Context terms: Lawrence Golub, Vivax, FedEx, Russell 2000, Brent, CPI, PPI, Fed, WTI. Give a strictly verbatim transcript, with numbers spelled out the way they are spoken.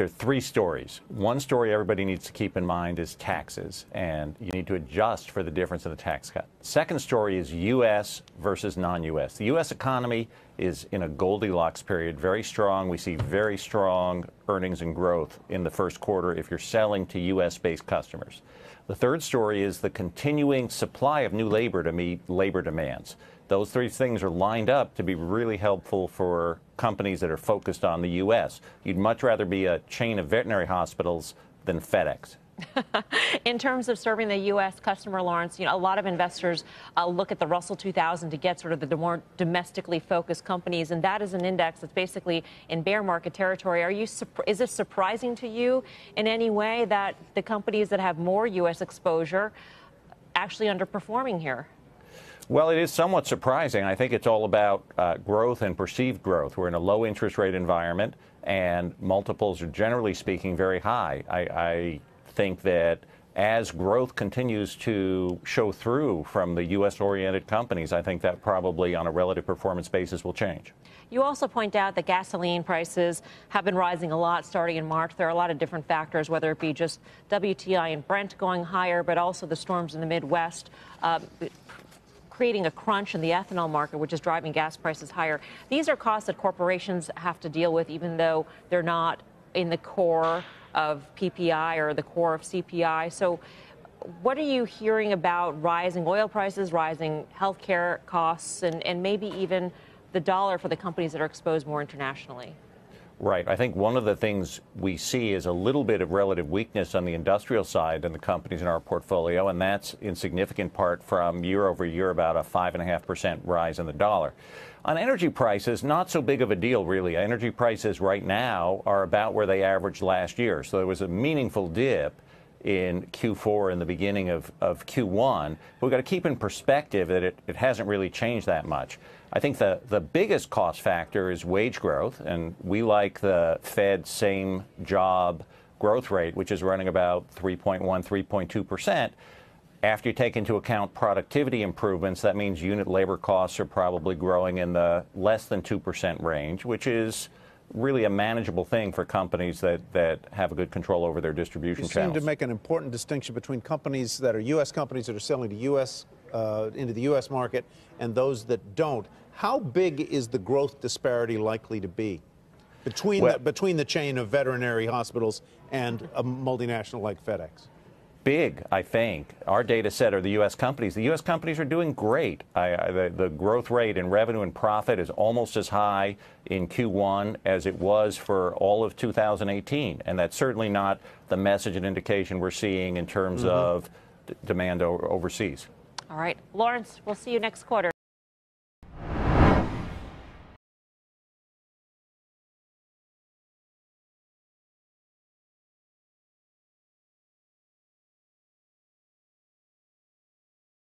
There are three stories. One story everybody needs to keep in mind is taxes, and you need to adjust for the difference in the tax cut. Second story is U S versus non-U S. The U S economy is in a Goldilocks period, very strong. We see very strong earnings and growth in the first quarter if you're selling to U S-based customers. The third story is the continuing supply of new labor to meet labor demands. Those three things are lined up to be really helpful for companies that are focused on the U S. You'd much rather be a chain of veterinary hospitals than FedEx. In terms of serving the U S customer, Lawrence, you know, a lot of investors uh, look at the Russell two thousand to get sort of the more domestically focused companies, and that is an index that's basically in bear market territory. Are you is this surprising to you in any way that the companies that have more U S exposure actually underperforming here? Well, it is somewhat surprising. I think it's all about uh, growth and perceived growth. We're in a low interest rate environment, and multiples are generally speaking very high. I, I think that as growth continues to show through from the U S-oriented companies, I think that probably on a relative performance basis will change. You also point out that gasoline prices have been rising a lot starting in March. There are a lot of different factors, whether it be just W T I and Brent going higher, but also the storms in the Midwest uh, creating a crunch in the ethanol market, which is driving gas prices higher. These are costs that corporations have to deal with, even though they're not in the core of P P I or the core of C P I. So what are you hearing about rising oil prices, rising healthcare costs, and, and maybe even the dollar for the companies that are exposed more internationally? Right. I think one of the things we see is a little bit of relative weakness on the industrial side and the companies in our portfolio, and that's in significant part from year over year about a five and a half percent rise in the dollar. On energy prices, not so big of a deal, really. Energy prices right now are about where they averaged last year. So there was a meaningful dip in Q four and the beginning of, of Q one. But we've got to keep in perspective that it, it hasn't really changed that much. I think the, the biggest cost factor is wage growth, and we like the Fed same job growth rate, which is running about three point one, three point two percent. After you take into account productivity improvements, that means unit labor costs are probably growing in the less than two percent range, which is really a manageable thing for companies that, that have a good control over their distribution channels. You seem to make an important distinction between companies that are U S companies that are selling to U S Uh, into the U S market and those that don't. How big is the growth disparity likely to be between, well, the, between the chain of veterinary hospitals and a multinational like FedEx? Big, I think. Our data set are the U S companies. The U S companies are doing great. I, I, the, the growth rate in revenue and profit is almost as high in Q one as it was for all of two thousand eighteen, and that's certainly not the message and indication we're seeing in terms mm-hmm. of d- demand o- overseas. All right. Lawrence, we'll see you next quarter.